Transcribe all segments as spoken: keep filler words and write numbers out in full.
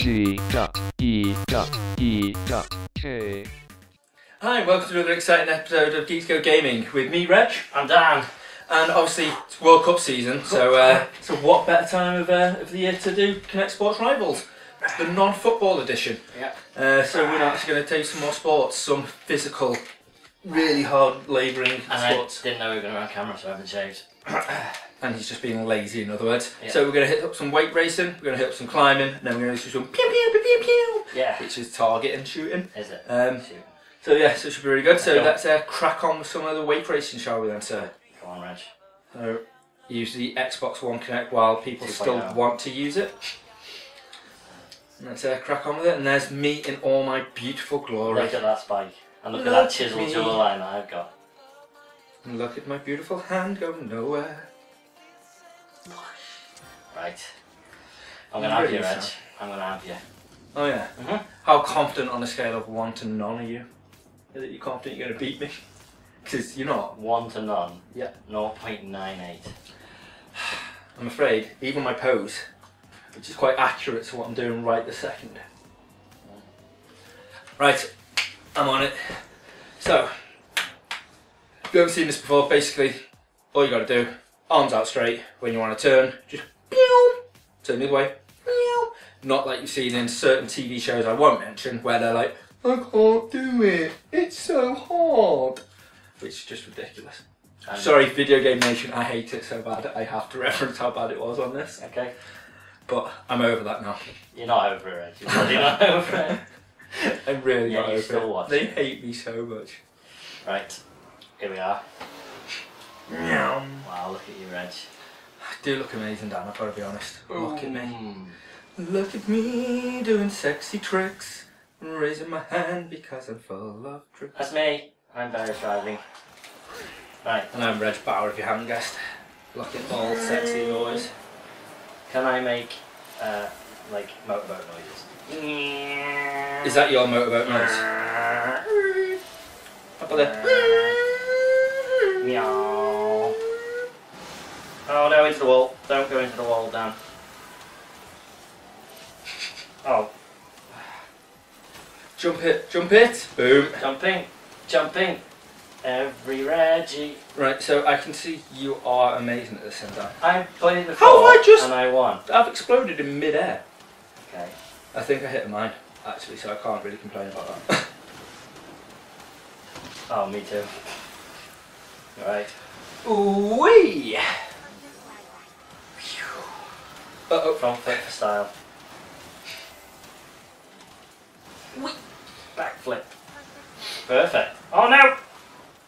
G dot E dot E dot K. Hi, welcome to another exciting episode of Geeks Go Gaming with me, Reg, and Dan. And obviously it's World Cup season, so uh, so what better time of, uh, of the year to do Connect Sports Rivals? It's the non-football edition. Yeah. Uh, so we're actually going to take some more sports, some physical, really hard labouring sports. I didn't know we were going to run camera, so I haven't shaved. And he's just being lazy, in other words. Yeah. So we're going to hit up some weight racing, we're going to hit up some climbing, and then we're going to do some pew pew pew pew pew, yeah. Which is target and shooting. Is it? Um, shooting. So yeah, so it should be really good. I so don't... let's uh, crack on with some of the weight racing, shall we then, sir? Come on, Reg. So use the Xbox One Kinect while people still know. want to use it. Let's uh, crack on with it, and there's me in all my beautiful glory. Look at that spike, and look, look at that chisel jewel line that I've got. And look at my beautiful hand going nowhere. Right. I'm going to have you, Reg. I'm going to have you. Oh, yeah. Mm-hmm. How confident on a scale of one to none are you? Is it you confident you're going to beat me? Because you're not. One to none? Yeah. zero point nine eight. I'm afraid, even my pose, which is quite accurate to what I'm doing right this second. Right, I'm on it. So, if you haven't seen this before, basically, all you got to do, arms out straight, when you want to turn, just pew, turn the other way, pew. Not like you've seen in certain T V shows I won't mention, where they're like, I can't do it, it's so hard. Which is just ridiculous. Um, Sorry, Video Game Nation, I hate it so bad that I have to reference how bad it was on this. Okay. But I'm over that now. You're not over it, Reg. You're really not over it. I'm really yeah, not over still it. Watch. They hate me so much. Right, here we are. Meow. Wow, look at you, Reg. I do look amazing, Dan, I've got to be honest. Ooh. Look at me. Look at me doing sexy tricks. Raising my hand because I'm full of tricks. That's me. I'm Barry driving. Right. And I'm Reg Bauer, if you haven't guessed. Look at all sexy noise. Can I make, uh, like, motorboat noises? Is that your motorboat noise? How about that? Meow. Oh no, into the wall. Don't go into the wall, Dan. Oh. Jump it, jump it. Boom. Jumping, jumping. Every Reggie. Right, so I can see you are amazing at this, and I played the How I just and I won. I've exploded in mid-air. Okay. I think I hit mine, actually, so I can't really complain about that. Oh, me too. Right. Wee! Uh-oh. Front flip for style. Wee! Back flip. Perfect. Oh no!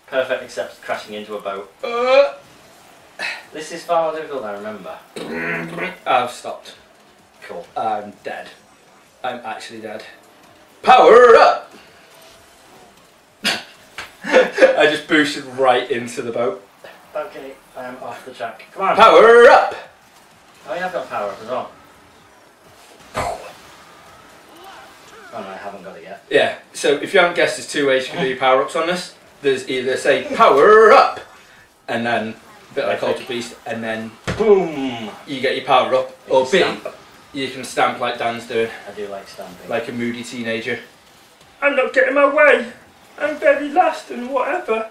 Perfect, except crashing into a boat. Uh, this is far more difficult than I remember. I've stopped. Cool. I'm dead. I'm actually dead. Power up! I just boosted right into the boat. Okay, I am off the track. Come on. Power up! Oh yeah, I've got power up as well. Oh no, I haven't got it yet. Yeah, so if you haven't guessed, there's two ways you can do power ups on this. There's either say power up, and then a bit like Ultra Beast, and then boom, you get your power up, you or B, you can stamp like Dan's doing. I do like stamping. Like a moody teenager. I'm not getting my way. I'm very last and whatever.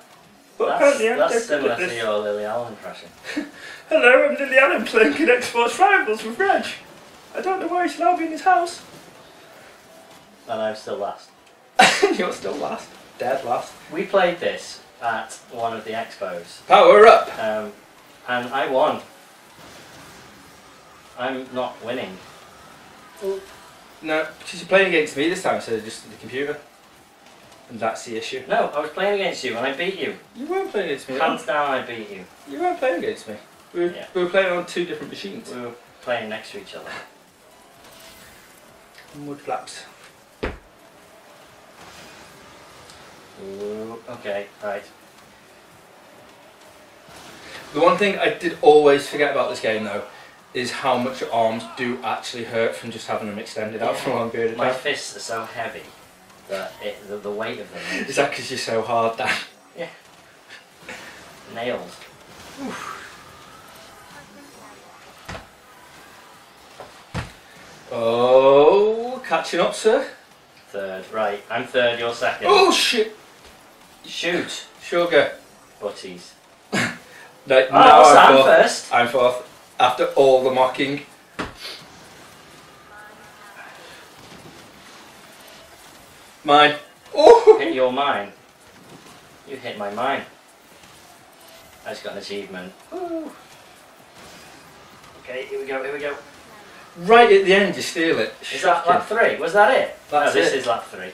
But that's, apparently I'm that's similar to your Lily Allen crashing. Hello, I'm Lily Allen playing Connect Sports Rivals with Reg. I don't know why he's allowed me in his house. And I'm still last. You're still last. Dead last. We played this at one of the expos. Power up! Um, and I won. I'm not winning. No, because you're playing against me this time, so just the computer. And that's the issue. No, I was playing against you and I beat you. You weren't playing against me. Hands down, I beat you. You weren't playing against me. We were, yeah. we were playing on two different machines. We were playing next to each other. Mud flaps. Ooh, okay, right. The one thing I did always forget about this game, though, is how much your arms do actually hurt from just having them extended out yeah. for a long period of time. My fists are so heavy that it, the, the weight of them... Is, is that because you're so hard, Dan? Yeah. Nailed. Oof. Oh, Catching up, sir. Third. Right, I'm third, you're second. Oh, shit! Shoot. Sugar. Butties. Now, oh, now I'm, I'm first. I'm fourth. After all the mocking. Mine. Oh! Hit your mine. You hit my mine. I just got an achievement. Ooh. Okay, here we go, here we go. Right at the end, you steal it. Shocking. Is that lap three? Was that it? That's no, this it. is lap three.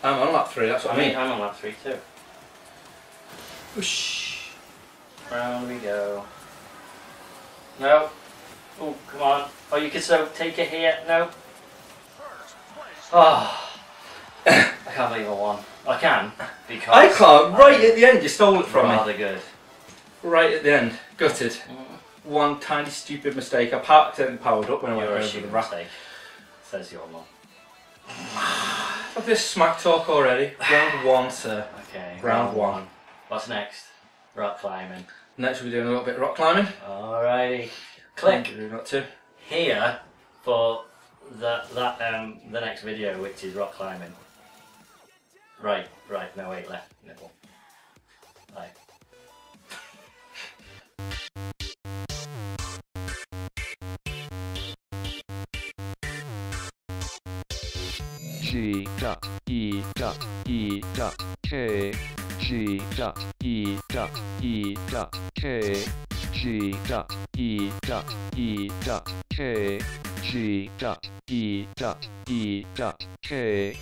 I'm on lap three, that's what I mean. I mean. I'm on lap three too. Whoosh. Round we go. No. Oh, come on. Oh, you could so take it here. No. Oh. I can't believe I won. I can, because... I can't. Right I, at the end, you stole it from rather me. Rather good. Right at the end. Gutted. Mm. One tiny stupid mistake. I parked it and powered up when I went over the rack. Says your mum. I've just smack talk already. Round one, sir. Okay. Round, round one. one. What's next? Rock climbing. Next we'll be doing a little bit of rock climbing. Alrighty. Click. Not to. Here for the that um the next video, which is rock climbing. Right, right. No wait, left nipple. Right. G dot E dot E dot K G dot E dot E dot K G dot E dot E dot K G dot E dot E dot K